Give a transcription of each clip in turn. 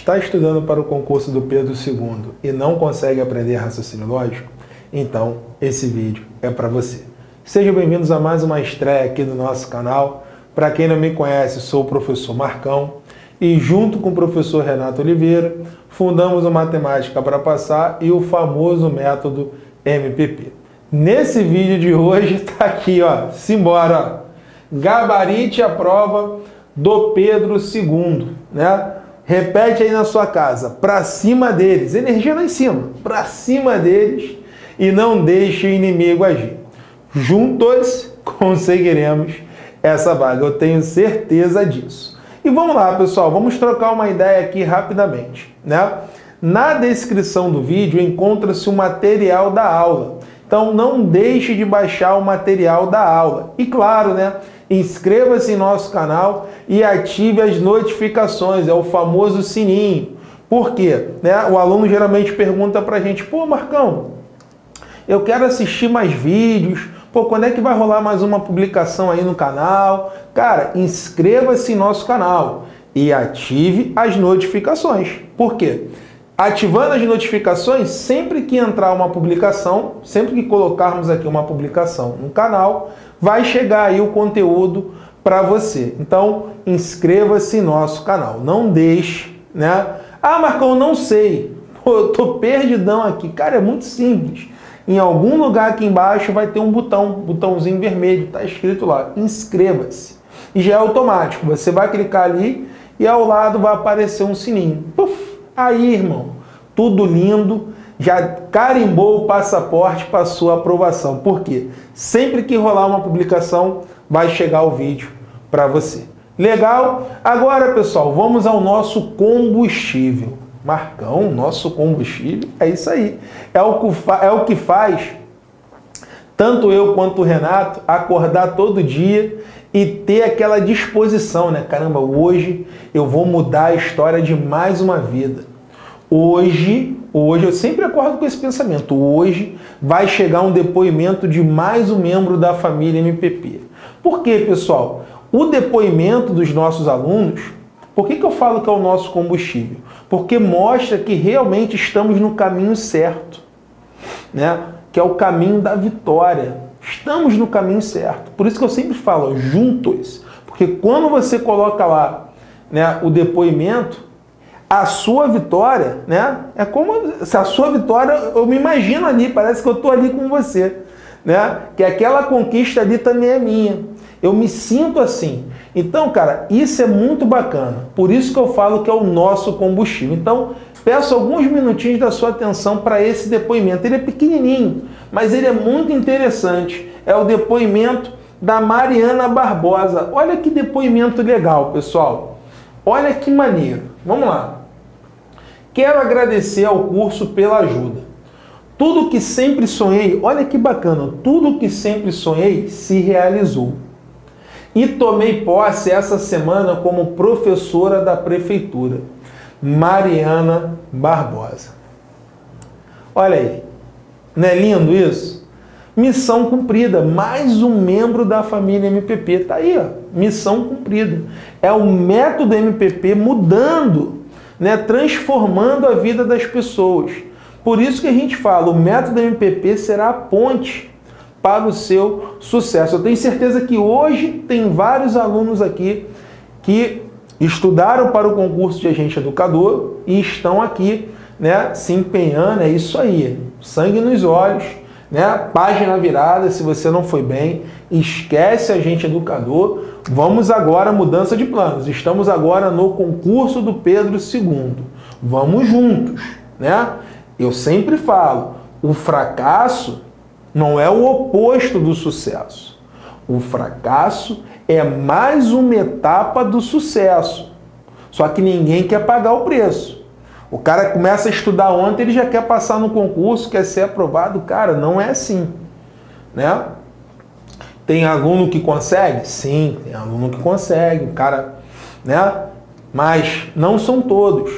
está estudando para o concurso do Pedro II e não consegue aprender raciocínio lógico, então esse vídeo é para você. Sejam bem-vindos a mais uma estreia aqui do nosso canal. Para quem não me conhece, sou o professor Marcão e junto com o professor Renato Oliveira fundamos o Matemática para Passar e o famoso método MPP. Nesse vídeo de hoje está aqui, ó, simbora, gabarite a prova do Pedro II, né? Repete aí na sua casa, para cima deles, energia lá em cima, para cima deles e não deixe o inimigo agir. Juntos conseguiremos essa vaga, eu tenho certeza disso. E vamos lá, pessoal, vamos trocar uma ideia aqui rapidamente, né? Na descrição do vídeo encontra-se o material da aula, então não deixe de baixar o material da aula. E claro, né? Inscreva-se em nosso canal e ative as notificações, é o famoso sininho. Por quê? Né? O aluno geralmente pergunta pra gente, pô, Marcão, eu quero assistir mais vídeos, pô, quando é que vai rolar mais uma publicação aí no canal? Cara, inscreva-se em nosso canal e ative as notificações. Por quê? Ativando as notificações, sempre que entrar uma publicação, sempre que colocarmos aqui uma publicação no canal, vai chegar aí o conteúdo para você. Então, inscreva-se em nosso canal. Não deixe, né? Ah, Marcão, não sei. Pô, eu tô perdidão aqui. Cara, é muito simples. Em algum lugar aqui embaixo vai ter um botãozinho vermelho, tá escrito lá, inscreva-se. E já é automático. Você vai clicar ali e ao lado vai aparecer um sininho. Puf! Aí, irmão, tudo lindo. Já carimbou o passaporte para sua aprovação. Por quê? Sempre que rolar uma publicação, vai chegar o vídeo para você. Legal? Agora, pessoal, vamos ao nosso combustível. Marcão, nosso combustível, é isso aí. É o que faz tanto eu quanto o Renato acordar todo dia e ter aquela disposição, né? Caramba, hoje eu vou mudar a história de mais uma vida. Hoje, eu sempre acordo com esse pensamento, hoje vai chegar um depoimento de mais um membro da família MPP. Por quê, pessoal? O depoimento dos nossos alunos, por que eu falo que é o nosso combustível? Porque mostra que realmente estamos no caminho certo, né? Que é o caminho da vitória. Estamos no caminho certo. Por isso que eu sempre falo, juntos. Porque quando você coloca lá, né, o depoimento, a sua vitória, né? É como se a sua vitória, eu me imagino ali, parece que eu tô ali com você, né? Que aquela conquista ali também é minha. Eu me sinto assim. Então, cara, isso é muito bacana. Por isso que eu falo que é o nosso combustível. Então, peço alguns minutinhos da sua atenção para esse depoimento. Ele é pequenininho, mas ele é muito interessante. É o depoimento da Mariana Barbosa. Olha que depoimento legal, pessoal. Olha que maneiro. Vamos lá. Quero agradecer ao curso pela ajuda. Tudo que sempre sonhei, olha que bacana, tudo que sempre sonhei se realizou. E tomei posse essa semana como professora da prefeitura, Mariana Barbosa. Olha aí, não é lindo isso? Missão cumprida, mais um membro da família MPP. Tá aí, ó, missão cumprida. É o método MPP mudando, né, transformando a vida das pessoas. Por isso que a gente fala, o método MPP será a ponte para o seu sucesso. Eu tenho certeza que hoje tem vários alunos aqui que estudaram para o concurso de agente educador e estão aqui, né, se empenhando, é isso aí, sangue nos olhos, né, página virada, se você não foi bem, esquece agente educador, vamos agora mudança de planos, estamos agora no concurso do Pedro II, vamos juntos, né? Eu sempre falo, o fracasso não é o oposto do sucesso, o fracasso é mais uma etapa do sucesso, só que ninguém quer pagar o preço. O cara começa a estudar ontem, ele já quer passar no concurso, quer ser aprovado. Cara, não é assim, né? Tem aluno que consegue? Sim, tem aluno que consegue, o cara, né? Mas não são todos,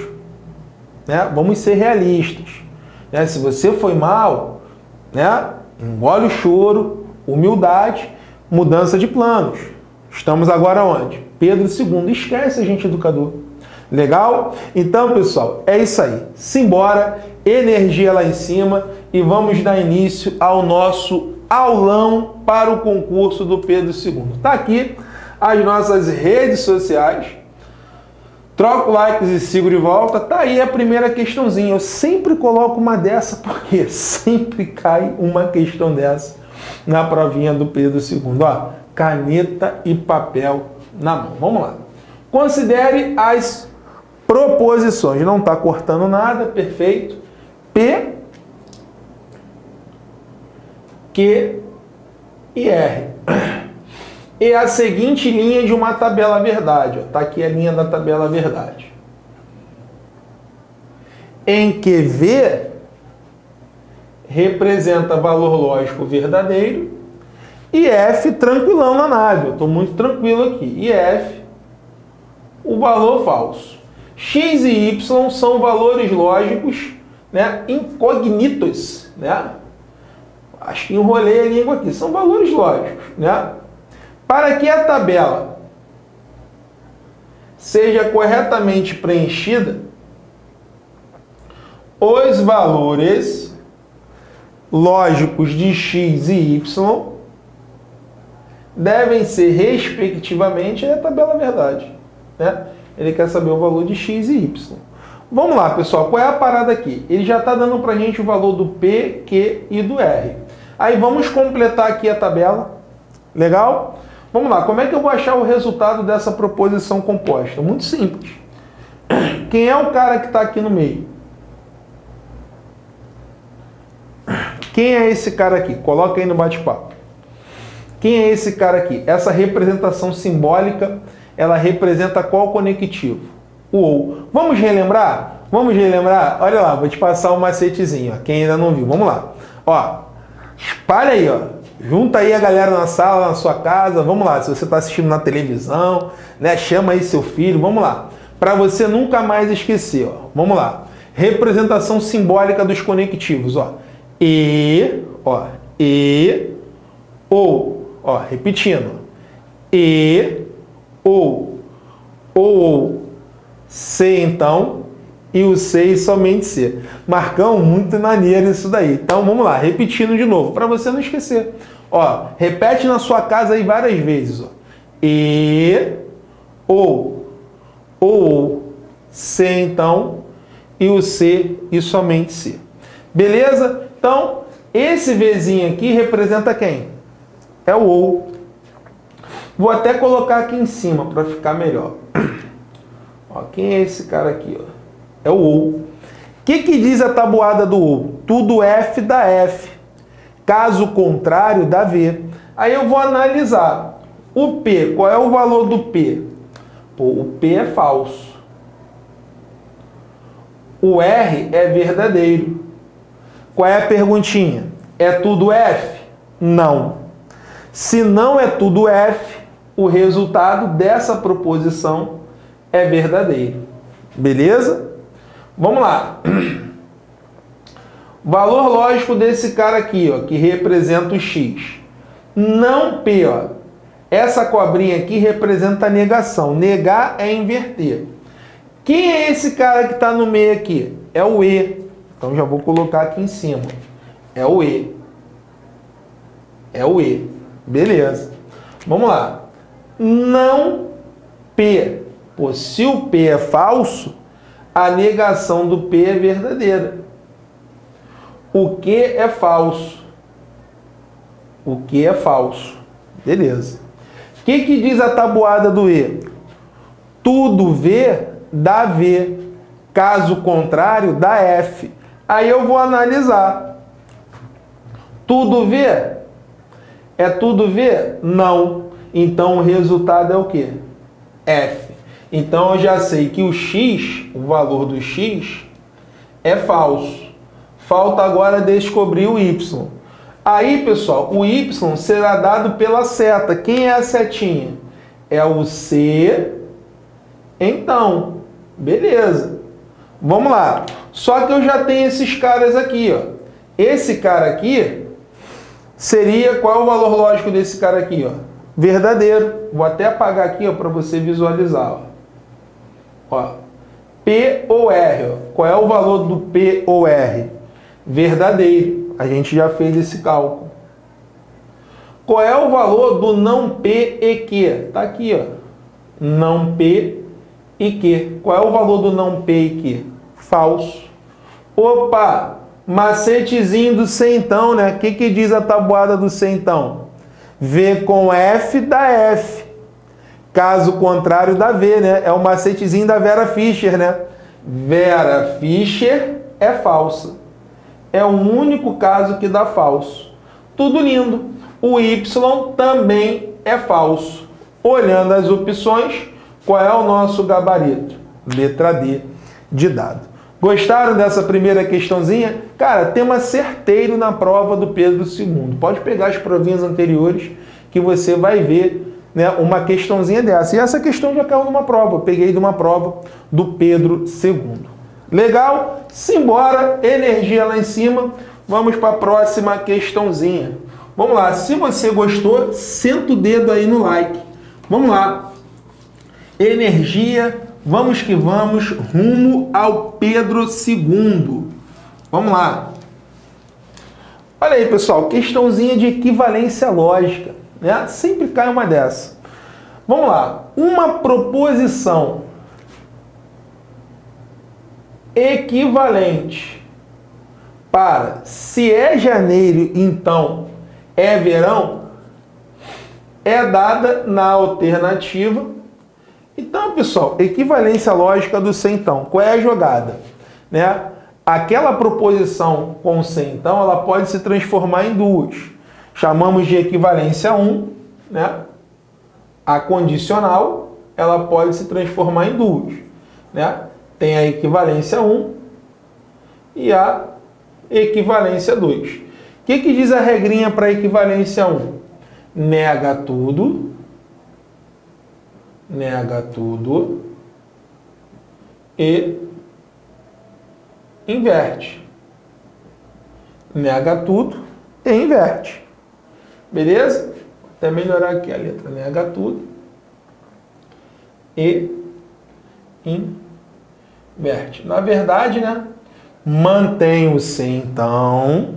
né? Vamos ser realistas, né? Se você foi mal, né? Engole o choro, humildade, mudança de planos. Estamos agora onde? Pedro II, esquece a gente educador. Legal? Então, pessoal, é isso aí. Simbora, energia lá em cima e vamos dar início ao nosso aulão para o concurso do Pedro II. Tá aqui as nossas redes sociais. Troca o like e sigo de volta. Tá aí a primeira questãozinha. Eu sempre coloco uma dessa porque sempre cai uma questão dessa na provinha do Pedro II. Ó, caneta e papel na mão. Vamos lá. Considere as proposições. Não está cortando nada. Perfeito. P, Q e R. E a seguinte linha de uma tabela verdade. Está aqui a linha da tabela verdade. Em que V representa valor lógico verdadeiro e F tranquilão na nave. Eu estou muito tranquilo aqui. E F, o valor falso. X e Y são valores lógicos, né, incógnitos, né? Acho que enrolei a língua aqui. São valores lógicos, né? Para que a tabela seja corretamente preenchida, os valores lógicos de X e Y devem ser respectivamente a tabela verdade, né? Ele quer saber o valor de X e Y. Vamos lá, pessoal. Qual é a parada aqui? Ele já está dando para a gente o valor do P, Q e do R. Aí vamos completar aqui a tabela. Legal? Vamos lá. Como é que eu vou achar o resultado dessa proposição composta? Muito simples. Quem é o cara que está aqui no meio? Quem é esse cara aqui? Coloca aí no bate-papo. Quem é esse cara aqui? Essa representação simbólica, ela representa qual conectivo? O ou. Vamos relembrar? Vamos relembrar? Olha lá, vou te passar um macetezinho, ó, quem ainda não viu. Vamos lá. Ó, espalha aí, ó. Junta aí a galera na sala, na sua casa. Vamos lá, se você está assistindo na televisão, né? Chama aí seu filho, vamos lá. Para você nunca mais esquecer, ó. Vamos lá. Representação simbólica dos conectivos, ó. E, ó, e, ou, ó, repetindo. E, ou, C então, e o C e somente C. Marcão, muito maneiro isso daí. Então, vamos lá, repetindo de novo, para você não esquecer. Ó, repete na sua casa aí várias vezes. Ó. E, ou, C então, e o C e somente C. Beleza? Então, esse Vzinho aqui representa quem? É o ou. Vou até colocar aqui em cima para ficar melhor. Ó, quem é esse cara aqui? Ó? É o ou. O que diz a tabuada do ou? Tudo F dá F. Caso contrário, dá V. Aí eu vou analisar. O P, qual é o valor do P? Pô, o P é falso. O R é verdadeiro. Qual é a perguntinha? É tudo F? Não. Se não é tudo F, o resultado dessa proposição é verdadeiro. Beleza? Vamos lá. Valor lógico desse cara aqui, ó, que representa o X. Não P, ó. Essa cobrinha aqui representa a negação. Negar é inverter. Quem é esse cara que está no meio aqui? É o E. Então já vou colocar aqui em cima. É o E. É o E. Beleza. Vamos lá. Não P. Pô, se o P é falso, a negação do P é verdadeira. O Q é falso. O Q é falso. Beleza. O que diz a tabuada do E? Tudo V dá V. Caso contrário, dá F. Aí eu vou analisar. Tudo V? É tudo V? Não. Então o resultado é o quê? F. Então eu já sei que o X, o valor do X, é falso. Falta agora descobrir o Y. Aí, pessoal, o Y será dado pela seta. Quem é a setinha? É o C. Então, beleza. Vamos lá. Só que eu já tenho esses caras aqui, ó. Esse cara aqui seria, qual é o valor lógico desse cara aqui, ó? Verdadeiro. Vou até apagar aqui, ó, para você visualizar, ó. Ó. P ou R. Qual é o valor do P ou R? Verdadeiro. A gente já fez esse cálculo. Qual é o valor do não P e Q? Está aqui, ó. Não P e Q. Qual é o valor do não P e Q? Falso. Opa! Macetezinho do centão, né? O que que diz a tabuada do centão? V com F dá F. Caso contrário da V, né? É o macetezinho da Vera Fischer, né? Vera Fischer é falsa. É o único caso que dá falso. Tudo lindo. O Y também é falso. Olhando as opções, qual é o nosso gabarito? Letra D de dado. Gostaram dessa primeira questãozinha? Cara, tema certeiro na prova do Pedro II. Pode pegar as provinhas anteriores que você vai ver, né, uma questãozinha dessa. E essa questão já caiu numa prova. Eu peguei de uma prova do Pedro II. Legal? Simbora, energia lá em cima. Vamos para a próxima questãozinha. Vamos lá. Se você gostou, senta o dedo aí no like. Vamos lá. Energia... Vamos que vamos, rumo ao Pedro II. Vamos lá. Olha aí, pessoal, questãozinha de equivalência lógica, né? Sempre cai uma dessa. Vamos lá. Uma proposição equivalente para se é janeiro, então é verão, é dada na alternativa... Então, pessoal, equivalência lógica do centão. Qual é a jogada? Né? Aquela proposição com centão, ela pode se transformar em duas. Chamamos de equivalência 1, né? A condicional, ela pode se transformar em duas, né? Tem a equivalência 1 e a equivalência 2. O que diz a regrinha para a equivalência 1? Nega tudo e inverte. Nega tudo e inverte. Beleza? Vou até melhorar aqui a letra. Nega tudo e inverte. Na verdade, né? Mantém o centão.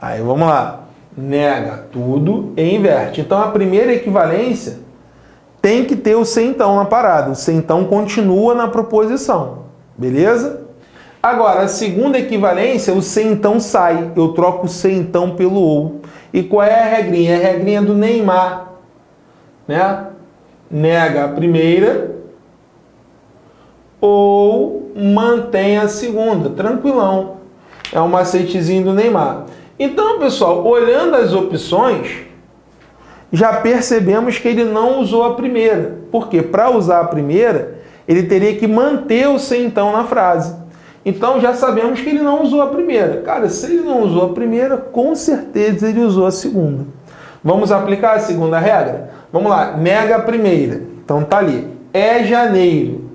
Aí, vamos lá. Nega tudo e inverte. Então, a primeira equivalência tem que ter o centão na parada. O centão continua na proposição. Beleza? Agora, a segunda equivalência, o centão sai. Eu troco o centão pelo ou. E qual é a regrinha? É a regrinha do Neymar. Né? Nega a primeira ou mantém a segunda. Tranquilão. É um macetezinho do Neymar. Então, pessoal, olhando as opções, já percebemos que ele não usou a primeira. Porque para usar a primeira, ele teria que manter o centão na frase. Então, já sabemos que ele não usou a primeira. Cara, se ele não usou a primeira, com certeza ele usou a segunda. Vamos aplicar a segunda regra? Vamos lá. Nega a primeira. Então, tá ali. É janeiro.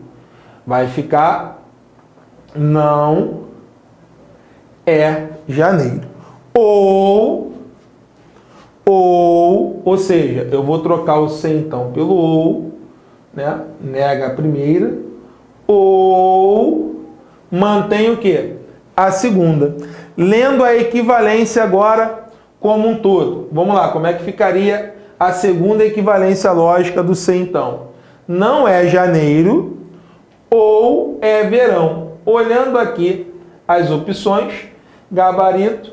Vai ficar não é janeiro. Ou seja, eu vou trocar o centão pelo ou, né? Nega a primeira, ou mantém o quê? A segunda. Lendo a equivalência agora como um todo. Vamos lá, como é que ficaria a segunda equivalência lógica do centão? Não é janeiro ou é verão. Olhando aqui as opções, gabarito,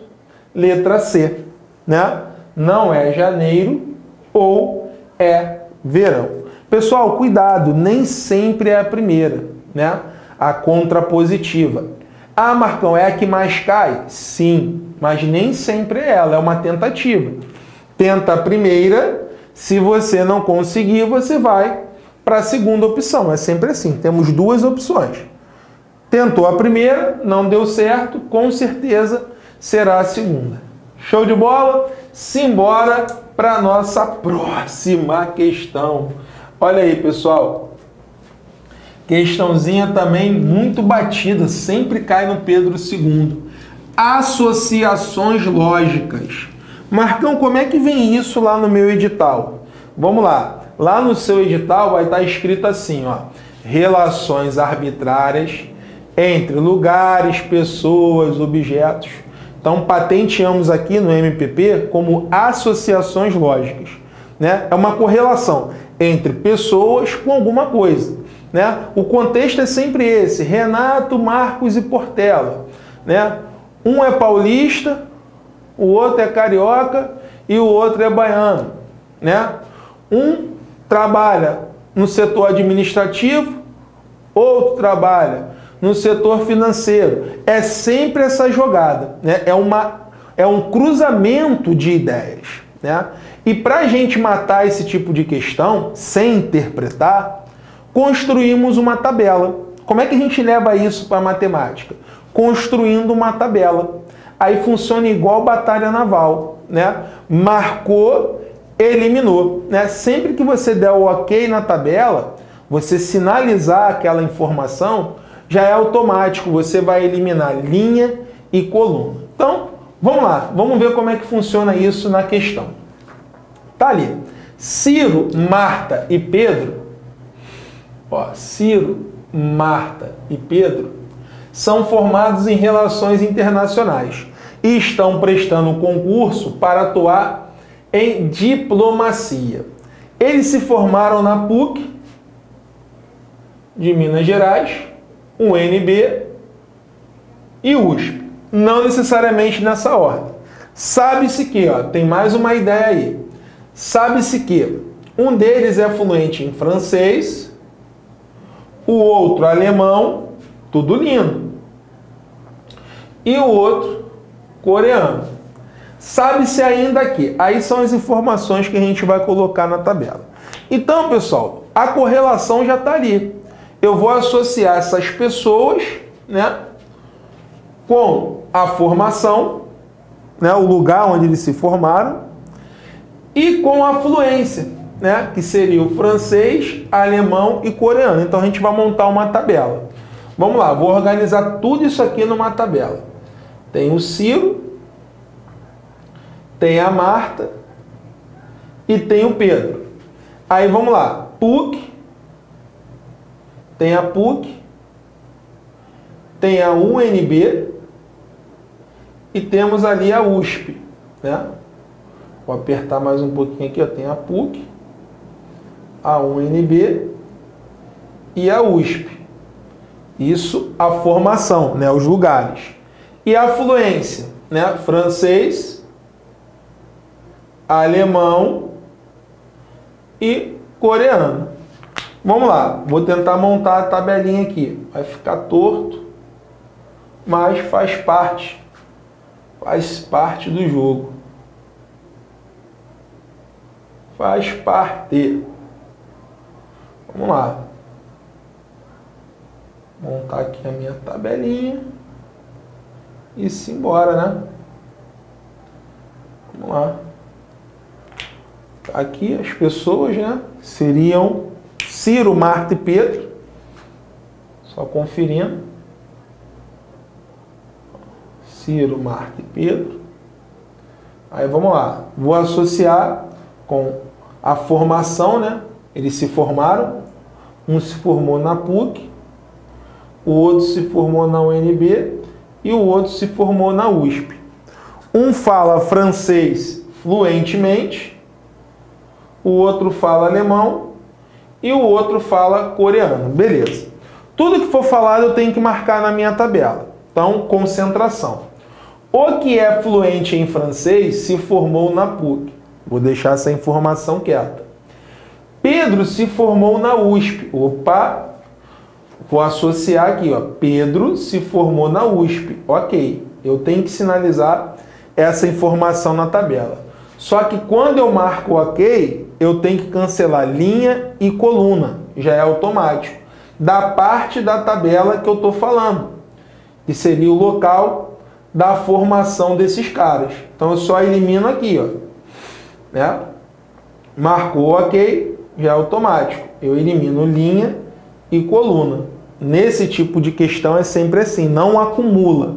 letra C, né? Não é janeiro ou é verão. Pessoal, cuidado, nem sempre é a primeira, né? A contrapositiva. Ah, Marcão, é a que mais cai? Sim, mas nem sempre é ela, é uma tentativa. Tenta a primeira, se você não conseguir, você vai para a segunda opção. É sempre assim, temos duas opções. Tentou a primeira, não deu certo, com certeza será a segunda. Show de bola? Simbora para a nossa próxima questão. Olha aí, pessoal. Questãozinha também muito batida. Sempre cai no Pedro II. Associações lógicas. Marcão, como é que vem isso lá no meu edital? Vamos lá. Lá no seu edital vai estar escrito assim, ó, relações arbitrárias entre lugares, pessoas, objetos. Então, patenteamos aqui no MPP como associações lógicas, né? É uma correlação entre pessoas com alguma coisa, né? O contexto é sempre esse, Renato, Marcos e Portela, né? Um é paulista, o outro é carioca e o outro é baiano, né? Um trabalha no setor administrativo, outro trabalha no setor financeiro. É sempre essa jogada, né? É um cruzamento de ideias, né? E para a gente matar esse tipo de questão, sem interpretar, construímos uma tabela. Como é que a gente leva isso para a matemática? Construindo uma tabela. Aí funciona igual batalha naval, né? Marcou, eliminou, né? Sempre que você der o ok na tabela, você sinalizar aquela informação, já é automático, você vai eliminar linha e coluna. Então, vamos lá, vamos ver como é que funciona isso na questão. Tá ali, Ciro, Marta e Pedro, ó, Ciro, Marta e Pedro são formados em relações internacionais e estão prestando um concurso para atuar em diplomacia. Eles se formaram na PUC de Minas Gerais, UNB e USP, não necessariamente nessa ordem. Sabe-se que, ó, tem mais uma ideia aí, sabe-se que um deles é fluente em francês, o outro alemão, tudo lindo, e o outro coreano. Sabe-se ainda que, aí são as informações que a gente vai colocar na tabela. Então, pessoal, a correlação já está ali. Eu vou associar essas pessoas, né, com a formação, né, o lugar onde eles se formaram, e com a fluência, né, que seria o francês, alemão e coreano. Então a gente vai montar uma tabela. Vamos lá, vou organizar tudo isso aqui numa tabela. Tem o Ciro, tem a Marta e tem o Pedro. Aí vamos lá, PUC. Tem a PUC, tem a UNB e temos ali a USP, né? Vou apertar mais um pouquinho aqui, ó. Tem a PUC, a UNB e a USP. Isso, a formação, né? Os lugares. E a fluência, né? Francês, alemão e coreano. Vamos lá, vou tentar montar a tabelinha aqui. Vai ficar torto, mas faz parte do jogo. Faz parte. Vamos lá. Montar aqui a minha tabelinha e simbora, né? Vamos lá. Aqui as pessoas, né, seriam Ciro, Marta e Pedro, só conferindo, Ciro, Marta e Pedro. Aí vamos lá, vou associar com a formação, né? Eles se formaram, um se formou na PUC, o outro se formou na UNB e o outro se formou na USP. Um fala francês fluentemente, o outro fala alemão e o outro fala coreano. Beleza. Tudo que for falado eu tenho que marcar na minha tabela. Então, concentração. O que é fluente em francês se formou na PUC. Vou deixar essa informação quieta. Pedro se formou na USP. Opa! Vou associar aqui, ó. Pedro se formou na USP. Ok. Eu tenho que sinalizar essa informação na tabela. Só que quando eu marco ok, eu tenho que cancelar linha e coluna, já é automático, da parte da tabela que eu estou falando, que seria o local da formação desses caras. Então eu só elimino aqui, ó, né? Marcou ok, já é automático, eu elimino linha e coluna. Nesse tipo de questão é sempre assim, não acumula,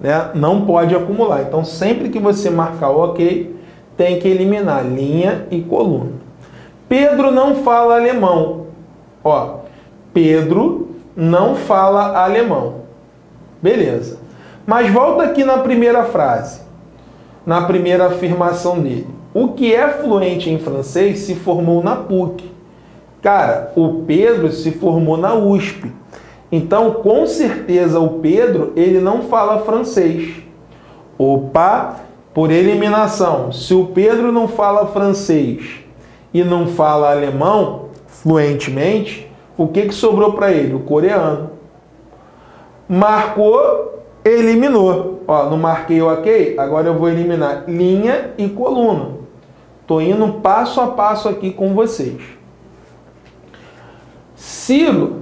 né? Não pode acumular. Então sempre que você marcar o ok, tem que eliminar linha e coluna. Pedro não fala alemão. Ó, Pedro não fala alemão. Beleza. Mas volta aqui na primeira frase, na primeira afirmação dele. O que é fluente em francês se formou na PUC. Cara, o Pedro se formou na USP. Então, com certeza, o Pedro, ele não fala francês. Opa, por eliminação, se o Pedro não fala francês e não fala alemão fluentemente, o que sobrou para ele? O coreano. Marcou, eliminou. Ó, não marquei o ok, agora eu vou eliminar linha e coluna. Tô indo passo a passo aqui com vocês. Ciro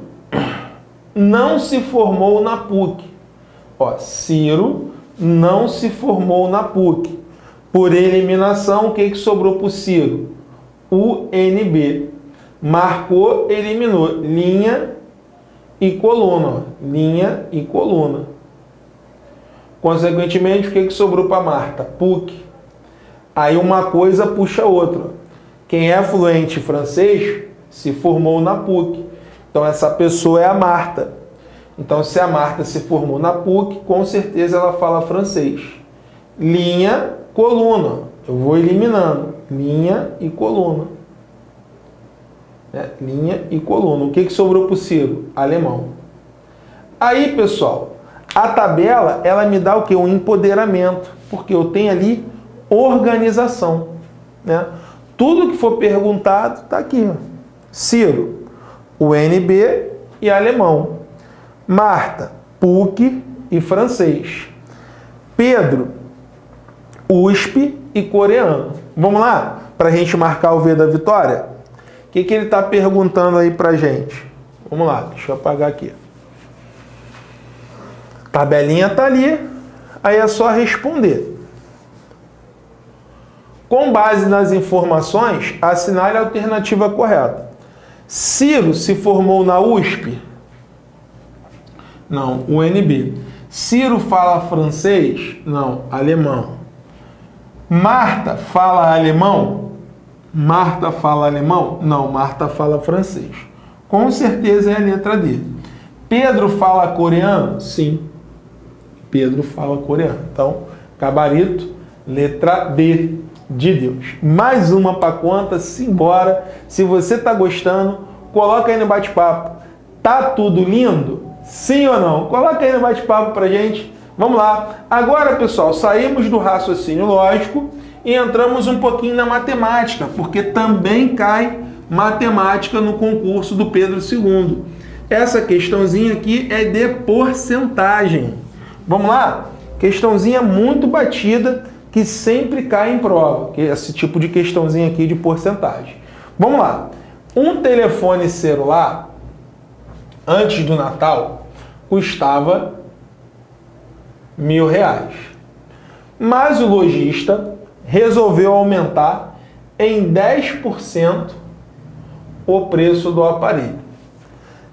não se formou na PUC. Ó, Ciro não se formou na PUC. Por eliminação, o que sobrou para o Ciro? UNB. Marcou, eliminou. Linha e coluna. Ó. Linha e coluna. Consequentemente, o que sobrou para a Marta? PUC. Aí uma coisa puxa a outra. Quem é fluente em francês se formou na PUC. Então, essa pessoa é a Marta. Então, se a Marta se formou na PUC, com certeza ela fala francês. Linha, coluna. Eu vou eliminando. Linha e coluna. Né? Linha e coluna. O que sobrou para o Ciro? Alemão. Aí, pessoal, a tabela, ela me dá o quê? Um empoderamento. Porque eu tenho ali organização. Né? Tudo que for perguntado está aqui. Ó. Ciro, UNB e alemão. Marta, PUC e francês. Pedro, USP e coreano. Vamos lá? Para a gente marcar o V da vitória? O que ele está perguntando aí para a gente? Vamos lá, deixa eu apagar aqui. Tabelinha está ali, aí é só responder. Com base nas informações, assinale a alternativa correta. Ciro se formou na USP? Não, UNB. Ciro fala francês? Não, alemão. Marta fala alemão? Marta fala alemão? Não, Marta fala francês. Com certeza é a letra D. Pedro fala coreano? Sim. Pedro fala coreano. Então, gabarito, letra D. De Deus. Mais uma para conta, simbora. Se você tá gostando, coloca aí no bate-papo. Tá tudo lindo? Sim ou não? Coloca aí no bate-papo pra gente. Vamos lá. Agora, pessoal, saímos do raciocínio lógico e entramos um pouquinho na matemática, porque também cai matemática no concurso do Pedro II. Essa questãozinha aqui é de porcentagem. Vamos lá? Questãozinha muito batida, que sempre cai em prova, que é esse tipo de questãozinha aqui de porcentagem. Vamos lá. Um telefone celular, antes do Natal, custava R$1.000. Mas o lojista resolveu aumentar em 10% o preço do aparelho.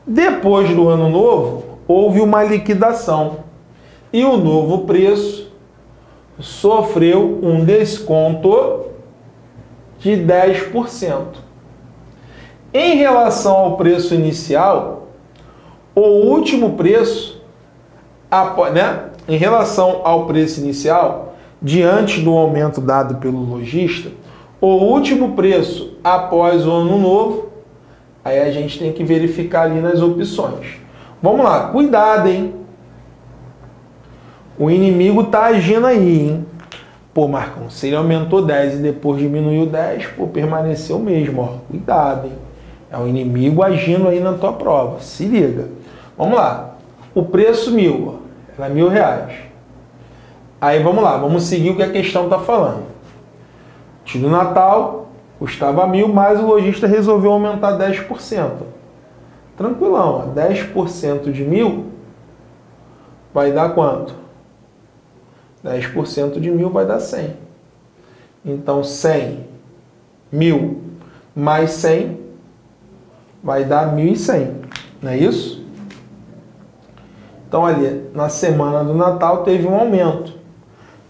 Depois do ano novo, houve uma liquidação e o novo preço sofreu um desconto de 10%. Em relação ao preço inicial, o último preço, em relação ao preço inicial, diante do aumento dado pelo lojista, o último preço após o ano novo, aí a gente tem que verificar ali nas opções. Vamos lá, cuidado, hein? O inimigo tá agindo aí, hein? Pô, Marcão, se ele aumentou 10 e depois diminuiu 10, pô, permaneceu mesmo, ó. Cuidado, hein? É o inimigo agindo aí na tua prova. Se liga. Vamos lá. O preço mil, ó. Era R$1.000. Aí, vamos lá. Vamos seguir o que a questão tá falando. Antes do Natal, custava R$1.000, mas o lojista resolveu aumentar 10%. Tranquilão, ó. 10% de R$1.000 vai dar quanto? 10% de 1.000 vai dar 100. Então, 100, 1.000 mais 100 vai dar 1.100. Não é isso? Então, ali, na semana do Natal, teve um aumento.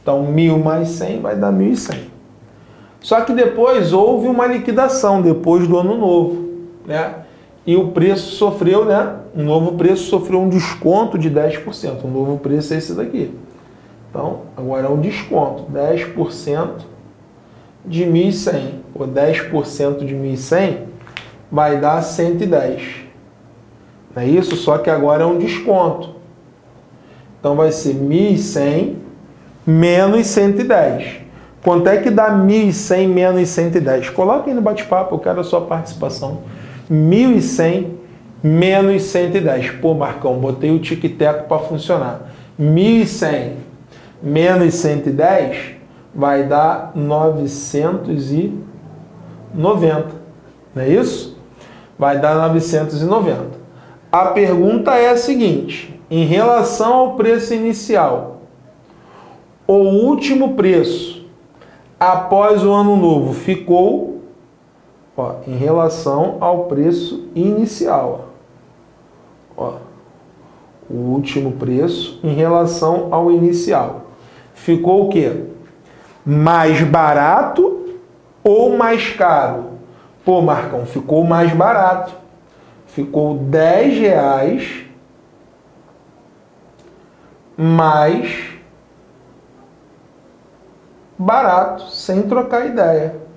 Então, 1.000 mais 100 vai dar 1.100. Só que depois houve uma liquidação, depois do ano novo, né? E o preço sofreu, né? Um novo preço sofreu um desconto de 10%. Um novo preço é esse daqui. Então, agora é um desconto. 10% de 1.100. Ou 10% de 1.100 vai dar 110. Não é isso? Só que agora é um desconto. Então, vai ser 1.100 menos 110. Quanto é que dá 1.100 menos 110? Coloca aí no bate-papo, eu quero a sua participação. 1.100 menos 110. Pô, Marcão, botei o tic-teco para funcionar. 1.100 menos 110 vai dar 990. Não é isso? Vai dar 990. A pergunta é a seguinte. Em relação ao preço inicial, o último preço após o ano novo ficou... Ó, em relação ao preço inicial, ó, o último preço em relação ao inicial ficou o quê? Mais barato ou mais caro? Pô, Marcão, ficou mais barato. Ficou R$10 mais barato, sem trocar ideia.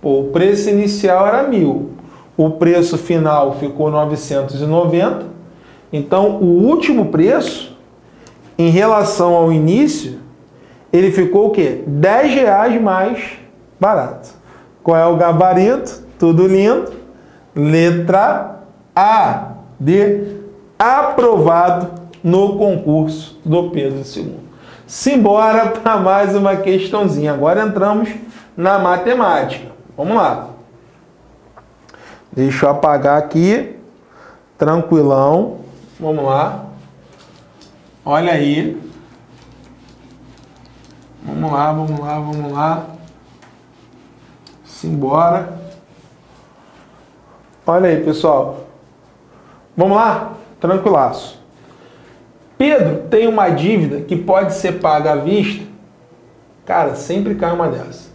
Pô, o preço inicial era 1.000, o preço final ficou 990, então o último preço, em relação ao início, ele ficou o quê? R$10 mais barato. Qual é o gabarito? Tudo lindo. Letra A de aprovado no concurso do Pedro II. Simbora para mais uma questãozinha. Agora entramos na matemática. Vamos lá. Deixa eu apagar aqui. Tranquilão. Vamos lá. Olha aí. Vamos lá, vamos lá, vamos lá. Simbora. Olha aí, pessoal. Vamos lá? Tranquilaço. Pedro tem uma dívida que pode ser paga à vista. Cara, sempre cai uma dessa.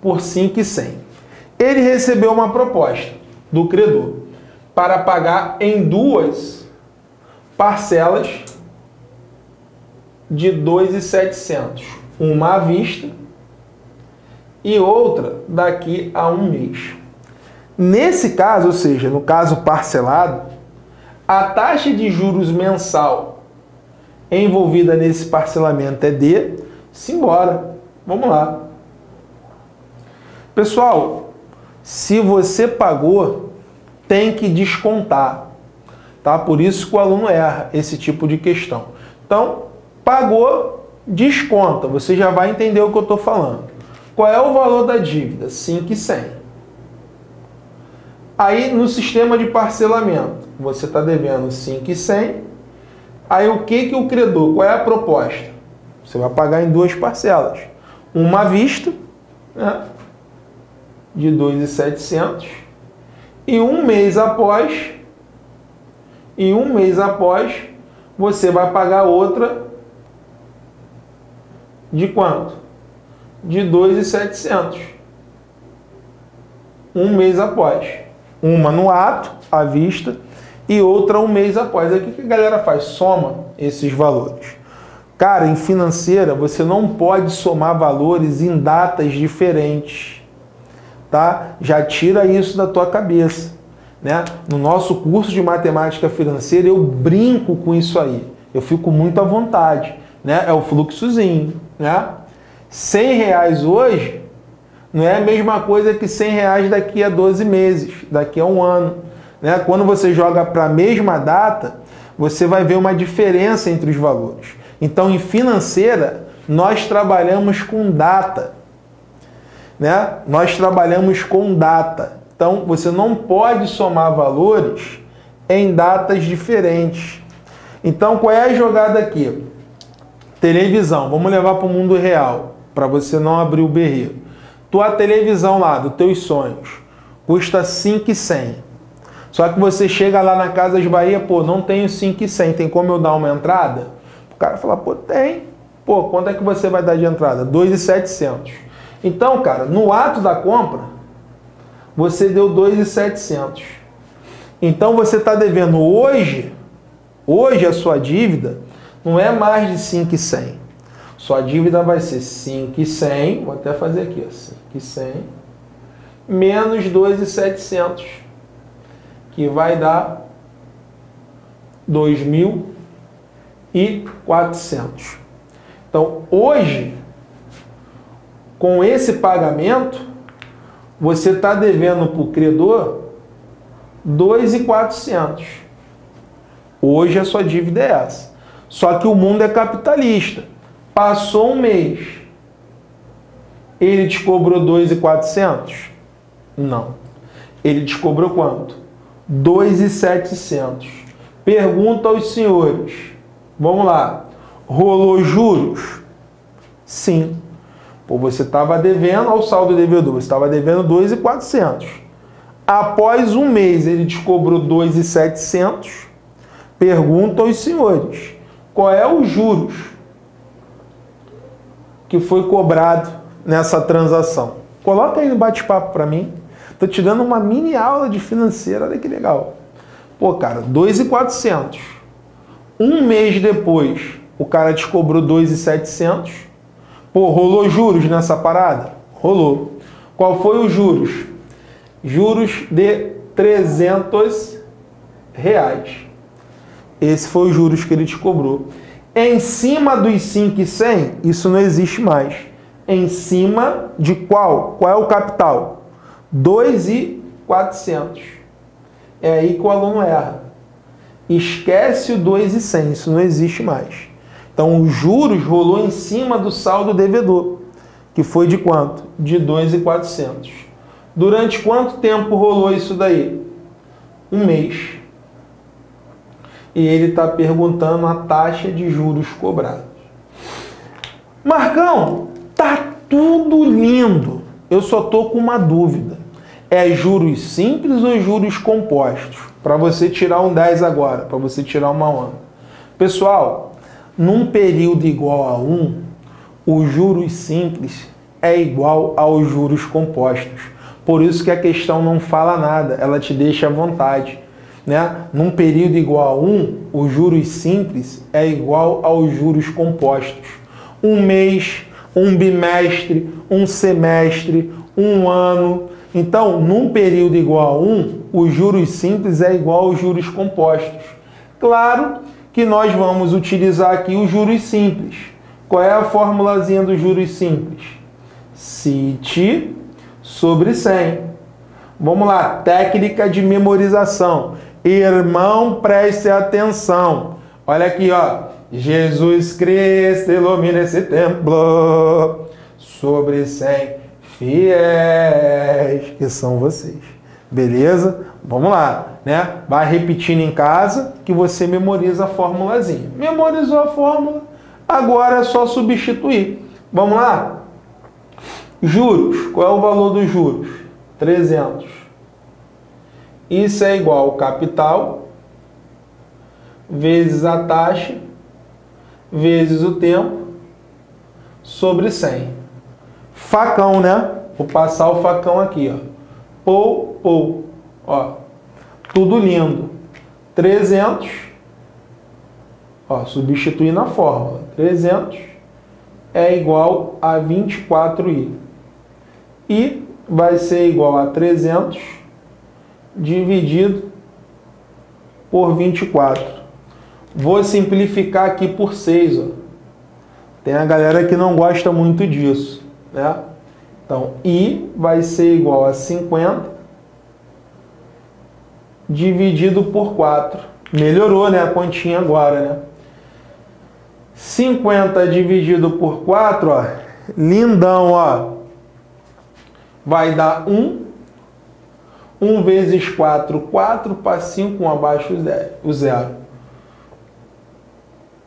Por 5.100. Ele recebeu uma proposta do credor para pagar em 2 parcelas de 2.700. Uma à vista e outra daqui a um mês. Nesse caso, ou seja, no caso parcelado, a taxa de juros mensal envolvida nesse parcelamento é de... Simbora. Vamos lá. Pessoal, se você pagou, tem que descontar, tá? Por isso que o aluno erra esse tipo de questão. Então, pagou, desconta. Você já vai entender o que eu estou falando. Qual é o valor da dívida? 5.100. Aí, no sistema de parcelamento, você está devendo 5.100. Aí, o que que o credor... Qual é a proposta? Você vai pagar em 2 parcelas. Uma à vista, né? De 2.700 e um mês após você vai pagar outra de quanto? De 2.700. Um mês após, uma no ato à vista e outra um mês após. É o que a galera faz, soma esses valores. Cara, em financeira você não pode somar valores em datas diferentes. Tá? Já tira isso da tua cabeça, né? No nosso curso de matemática financeira eu brinco com isso aí, eu fico muito à vontade, né? É o fluxozinho, né? R$100 hoje não é a mesma coisa que R$100 daqui a 12 meses, daqui a um ano, né? Quando você joga para a mesma data, você vai ver uma diferença entre os valores. Então, em financeira nós trabalhamos com data, né? Nós trabalhamos com data. Então, você não pode somar valores em datas diferentes. Então, qual é a jogada aqui? Televisão. Vamos levar para o mundo real, para você não abrir o berreiro. Tua televisão lá, dos teus sonhos, custa 5.100. Só que você chega lá na Casa de Bahia, pô, não tenho 5.100, tem como eu dar uma entrada? O cara fala, pô, tem. Pô, quanto é que você vai dar de entrada? 2.700. Então, cara, no ato da compra, você deu R$ 2.700. Então, você está devendo hoje, a sua dívida não é mais de 5.100. Sua dívida vai ser 5.100, vou até fazer aqui, 5.100, menos 2.700, que vai dar 2.400. Então, hoje, com esse pagamento, você está devendo para o credor 2.400. Hoje a sua dívida é essa. Só que o mundo é capitalista. Passou um mês, ele te cobrou 2.400? Não. Ele te cobrou quanto? 2.700. Pergunta aos senhores. Vamos lá. Rolou juros? Sim. Pô, você estava devendo ao saldo devedor, você estava devendo 2.400. Após um mês, ele te cobrou 2.700. Pergunta aos senhores. Qual é o juros que foi cobrado nessa transação? Coloca aí no bate-papo para mim. Tô te dando uma mini aula de financeira, olha que legal. Pô, cara, 2.400. Um mês depois, o cara te cobrou 2.700. Pô, rolou juros nessa parada? Rolou. Qual foi os juros? Juros de R$300. Esse foi os juros que ele te cobrou. Em cima dos 5.100, isso não existe mais. Em cima de qual? Qual é o capital? 2.400. É aí que o aluno erra. Esquece o 2.100, isso não existe mais. Então, os juros rolou em cima do saldo devedor, que foi de quanto? De 2.400. Durante quanto tempo rolou isso daí? Um mês. E ele está perguntando a taxa de juros cobrados. Marcão, tá tudo lindo. Eu só tô com uma dúvida. É juros simples ou juros compostos? Para você tirar um 10 agora, para você tirar uma onda. Pessoal, num período igual a 1, os juros simples é igual aos juros compostos. Por isso que a questão não fala nada, ela te deixa à vontade. Né? Num período igual a 1, os juros simples é igual aos juros compostos. Um mês, um bimestre, um semestre, um ano. Então, num período igual a 1, os juros simples é igual aos juros compostos. Claro que nós vamos utilizar aqui os juros simples. Qual é a formulazinha dos juros simples? CIT sobre 100. Vamos lá, técnica de memorização. Irmão, preste atenção. Olha aqui, ó. Jesus Cristo ilumina esse templo sobre 100 fiéis, que são vocês. Beleza? Vamos lá, né? Vai repetindo em casa que você memoriza a formulazinha. Memorizou a fórmula, agora é só substituir. Vamos lá? Juros. Qual é o valor dos juros? 300. Isso é igual ao capital vezes a taxa vezes o tempo sobre 100. Facão, né? Vou passar o facão aqui, ó. Pou, pou. Ó. Tudo lindo. 300. Ó, substituir na fórmula. 300 é igual a 24i. E vai ser igual a 300 dividido por 24. Vou simplificar aqui por 6. Ó. Tem a galera que não gosta muito disso, né? Então, I vai ser igual a 50 dividido por 4. Melhorou, né? A continha agora, né? 50 dividido por 4, ó. Lindão, ó. Vai dar 1. 1 vezes 4, 4. Para 5, 1 abaixo o zero.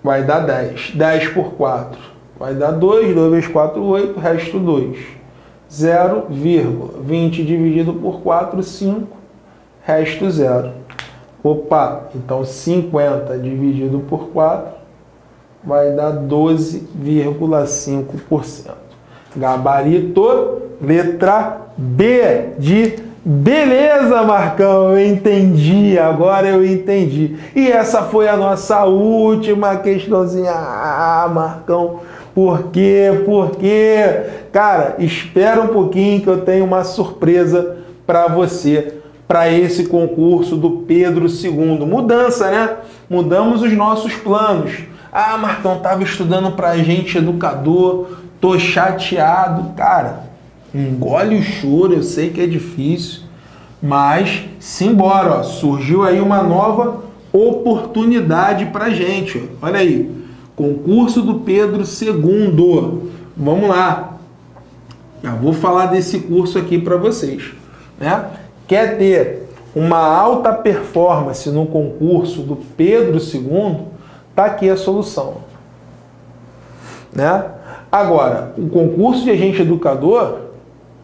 Vai dar 10. 10 por 4. Vai dar 2. 2 vezes 4, 8. Resto 2. 0, vírgula. 20 dividido por 4, 5. Resto 0. Opa! Então, 50 dividido por 4 vai dar 12,5%. Gabarito, letra B de beleza, Marcão, eu entendi, agora eu entendi. E essa foi a nossa última questãozinha. Ah, Marcão, por quê? Por quê? Cara, espera um pouquinho que eu tenho uma surpresa para você, para esse concurso do Pedro II. Mudança, né? Mudamos os nossos planos. Ah, Marcão, tava estudando pra gente educador, tô chateado. Cara, engole o choro, eu sei que é difícil, mas simbora, ó, surgiu aí uma nova oportunidade pra gente. Olha aí, concurso do Pedro II. Vamos lá. Já vou falar desse curso aqui para vocês, né? Quer ter uma alta performance no concurso do Pedro II? Tá aqui a solução, né? Agora, o concurso de agente educador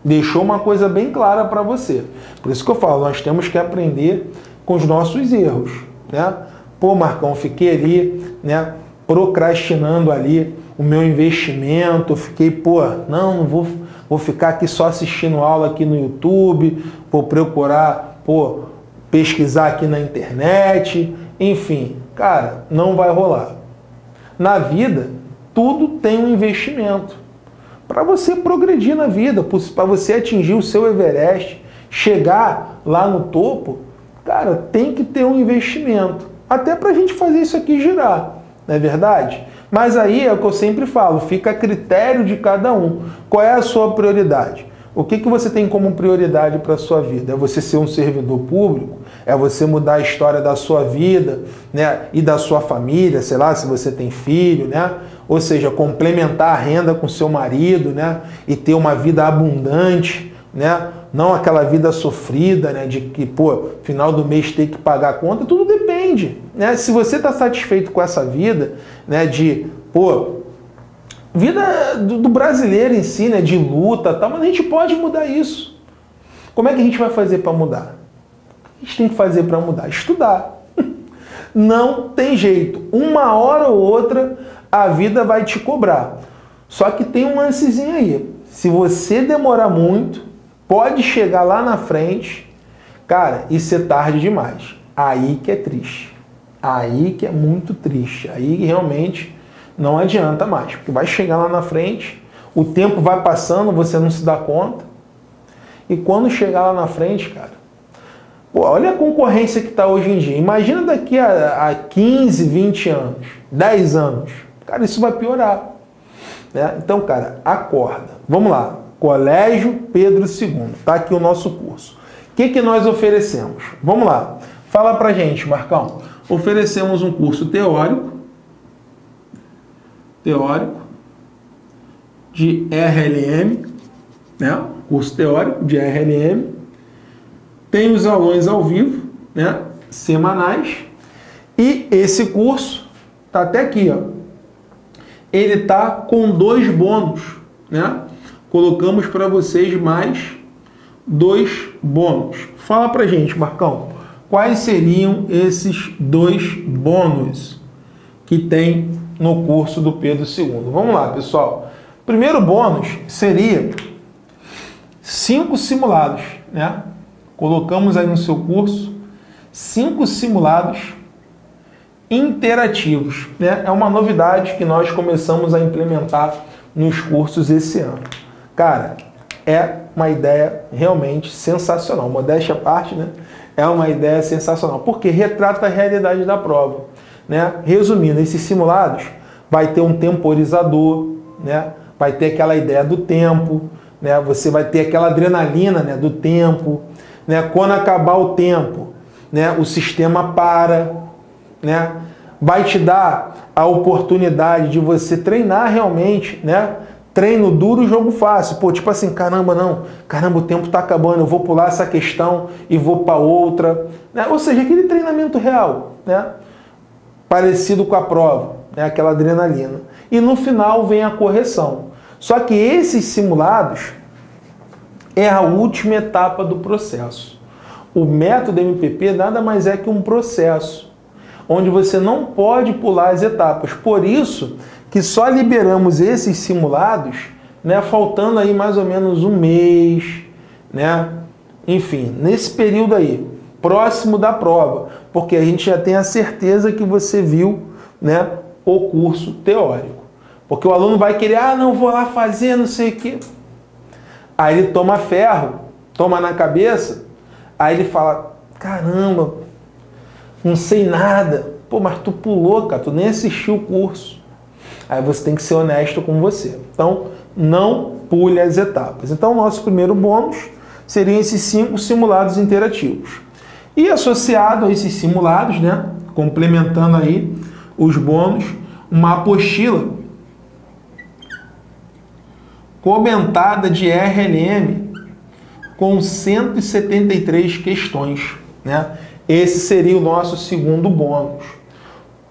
deixou uma coisa bem clara para você. Por isso que eu falo, nós temos que aprender com os nossos erros, né? Pô, Marcão, fiquei ali, né, procrastinando ali o meu investimento, fiquei, pô, não vou ficar aqui só assistindo aula aqui no YouTube, vou procurar, pô, pesquisar aqui na internet, enfim. Cara, não vai rolar. Na vida, tudo tem um investimento. Para você progredir na vida, para você atingir o seu Everest, chegar lá no topo, cara, tem que ter um investimento. Até para a gente fazer isso aqui girar, não é verdade? Mas aí é o que eu sempre falo, fica a critério de cada um. Qual é a sua prioridade? O que você tem como prioridade para a sua vida? É você ser um servidor público? É você mudar a história da sua vida, né, e da sua família, sei lá, se você tem filho, né? Ou seja, complementar a renda com seu marido, né, e ter uma vida abundante, né? Não aquela vida sofrida, né, de que, pô, final do mês tem que pagar a conta. Tudo depende, né? Se você está satisfeito com essa vida, né, de, pô, vida do brasileiro em si, né, de luta, tal, mas a gente pode mudar isso. Como é que a gente vai fazer para mudar? O que a gente tem que fazer para mudar? Estudar. Não tem jeito. Uma hora ou outra, a vida vai te cobrar. Só que tem um lancezinho aí. Se você demorar muito, pode chegar lá na frente, cara, e ser tarde demais. Aí que é triste. Aí que é muito triste. Aí realmente não adianta mais, porque vai chegar lá na frente, o tempo vai passando, você não se dá conta. E quando chegar lá na frente, cara, pô, olha a concorrência que está hoje em dia. Imagina daqui a 15, 20 anos, 10 anos. Cara, isso vai piorar, né? Então, cara, acorda. Vamos lá. Colégio Pedro II. Tá aqui o nosso curso. O que que nós oferecemos? Vamos lá. Fala pra gente, Marcão. Oferecemos um curso teórico de RLM, né? Curso teórico de RLM, tem os aulões ao vivo, né, semanais, e esse curso tá até aqui, ó. Ele tá com 2 bônus, né? Colocamos para vocês mais 2 bônus. Fala pra gente, Marcão, quais seriam esses 2 bônus que tem no curso do Pedro II. Vamos lá, pessoal. Primeiro bônus seria 5 simulados, né? Colocamos aí no seu curso 5 simulados interativos, né? É uma novidade que nós começamos a implementar nos cursos esse ano. Cara, é uma ideia realmente sensacional. Modéstia à parte, né? É uma ideia sensacional, porque retrata a realidade da prova, né? Resumindo, esses simulados vai ter um temporizador, né? Vai ter aquela ideia do tempo, né? Você vai ter aquela adrenalina, né, do tempo, né? Quando acabar o tempo, né, o sistema para, né? Vai te dar a oportunidade de você treinar realmente, né? Treino duro, jogo fácil. Pô, tipo assim, caramba, não. Caramba, o tempo tá acabando, eu vou pular essa questão e vou para outra, né? Ou seja, aquele treinamento real, né? Parecido com a prova, né? Aquela adrenalina. E no final vem a correção. Só que esses simulados é a última etapa do processo. O método MPP nada mais é que um processo, onde você não pode pular as etapas. Por isso que só liberamos esses simulados né, faltando aí mais ou menos um mês, né? Enfim, nesse período aí, próximo da prova, porque a gente já tem a certeza que você viu, né, o curso teórico. Porque o aluno vai querer, ah, não, vou lá fazer, não sei o quê. Aí ele toma ferro, toma na cabeça, aí ele fala, caramba, não sei nada. Pô, mas tu pulou, cara, tu nem assistiu o curso. Aí você tem que ser honesto com você. Então, não pule as etapas. Então, o nosso primeiro bônus seriam esses 5 simulados interativos. E associado a esses simulados, né, complementando aí os bônus, uma apostila comentada de RLM com 173 questões, né? Esse seria o nosso segundo bônus.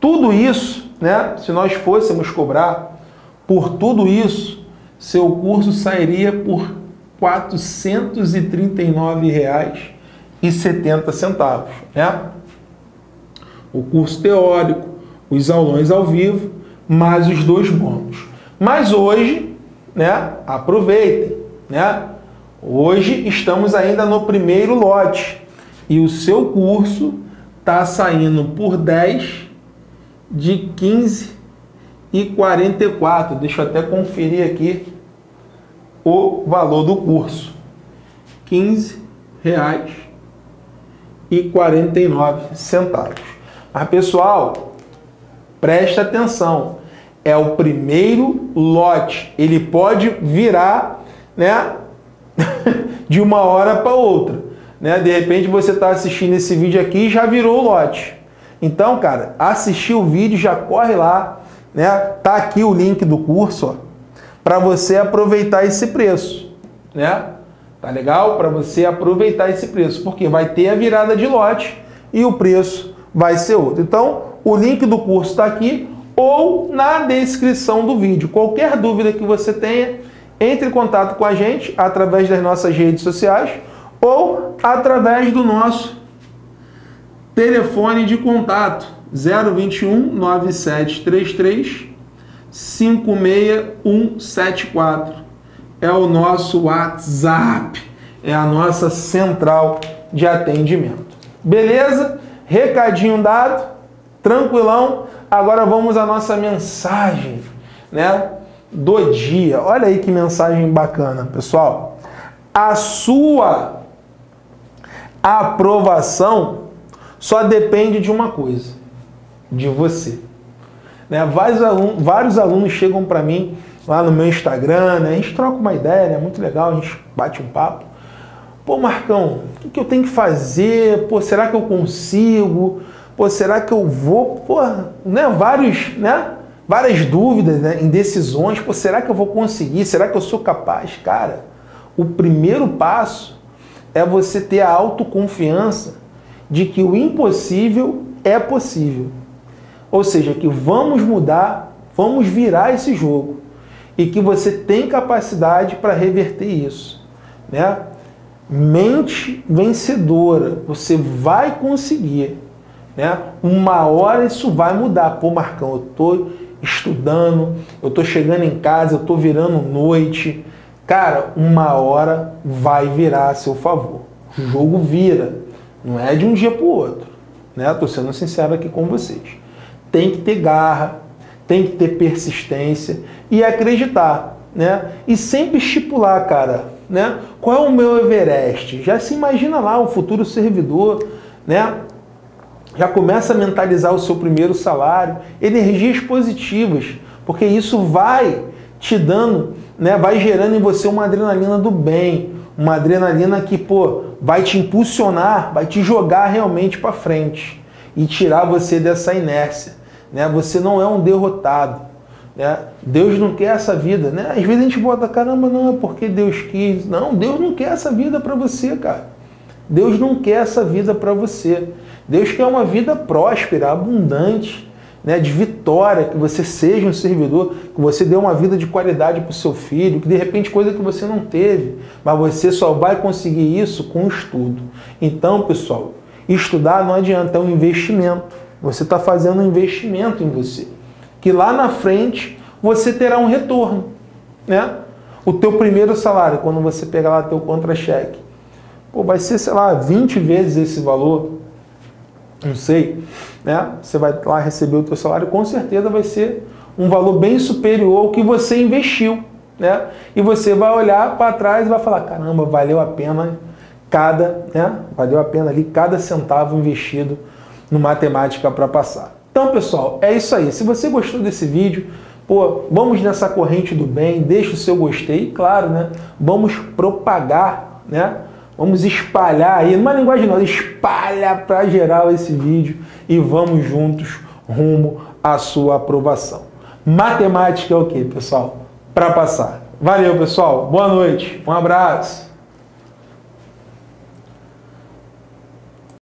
Tudo isso, né, se nós fôssemos cobrar por tudo isso, seu curso sairia por R$ 439,70, né? O curso teórico, os aulões ao vivo, mais os 2 bônus. Mas hoje, né, aproveitem, né? Hoje estamos ainda no primeiro lote e o seu curso está saindo por 10 de 15,44. Deixa eu até conferir aqui o valor do curso. R$ 15,49. Mas, pessoal, presta atenção. É o primeiro lote. Ele pode virar, né, de uma hora para outra. Né? De repente, você está assistindo esse vídeo aqui e já virou o lote. Então, cara, assistiu o vídeo, já corre lá. Né? Tá aqui o link do curso, ó, para você aproveitar esse preço, né? Tá legal? Para você aproveitar esse preço, porque vai ter a virada de lote e o preço vai ser outro. Então, o link do curso está aqui ou na descrição do vídeo. Qualquer dúvida que você tenha, entre em contato com a gente através das nossas redes sociais ou através do nosso telefone de contato 021 9733 56174. É o nosso WhatsApp, é a nossa central de atendimento. Beleza? Recadinho dado, tranquilão. Agora vamos à nossa mensagem, né, do dia. Olha aí que mensagem bacana, pessoal. A sua aprovação só depende de uma coisa, de você. Né? Vários alunos chegam para mim lá no meu Instagram, né? A gente troca uma ideia, é, né, muito legal, a gente bate um papo. Pô, Marcão, o que eu tenho que fazer? Pô, será que eu consigo? Pô, será que eu vou? Pô, né? Várias dúvidas, né? Indecisões. Pô, será que eu vou conseguir? Será que eu sou capaz? Cara, o primeiro passo é você ter a autoconfiança de que o impossível é possível. Ou seja, que vamos mudar, vamos virar esse jogo. E que você tem capacidade para reverter isso. Né? Mente vencedora. Você vai conseguir. Né? Uma hora isso vai mudar. Pô, Marcão, eu estou estudando, eu estou chegando em casa, eu estou virando noite. Cara, uma hora vai virar a seu favor. O jogo vira. Não é de um dia para o outro. Né? Estou sendo sincero aqui com vocês. Tem que ter garra, tem que ter persistência e acreditar, né? E sempre estipular, cara, né? Qual é o meu Everest? Já se imagina lá o futuro servidor, né? Já começa a mentalizar o seu primeiro salário, energias positivas, porque isso vai te dando, né? Vai gerando em você uma adrenalina do bem, uma adrenalina que, pô, vai te impulsionar, vai te jogar realmente para frente e tirar você dessa inércia. Né? Você não é um derrotado, né? Deus não quer essa vida, né? Às vezes a gente bota, caramba, não, é porque Deus quis. Não, Deus não quer essa vida para você, cara. Deus não quer essa vida para você. Deus quer uma vida próspera, abundante, né? De vitória, que você seja um servidor, que você dê uma vida de qualidade para o seu filho, que de repente coisa que você não teve, mas você só vai conseguir isso com estudo. Então, pessoal, estudar não adianta, é um investimento. Você está fazendo um investimento em você, que lá na frente você terá um retorno, né? O teu primeiro salário, quando você pegar lá teu contra-cheque, pô, vai ser, sei lá, 20 vezes esse valor, não sei, né? Você vai lá receber o teu salário, com certeza vai ser um valor bem superior ao que você investiu, né? E você vai olhar para trás e vai falar, caramba, valeu a pena cada, né? Valeu a pena ali cada centavo investido no Matemática para Passar. Então, pessoal, é isso aí. Se você gostou desse vídeo, pô, vamos nessa corrente do bem, deixa o seu gostei, e, claro, né? Vamos propagar, né? Vamos espalhar aí, numa linguagem nova, espalha para geral esse vídeo e vamos juntos rumo à sua aprovação. Matemática é o quê, pessoal? Para passar. Valeu, pessoal. Boa noite. Um abraço.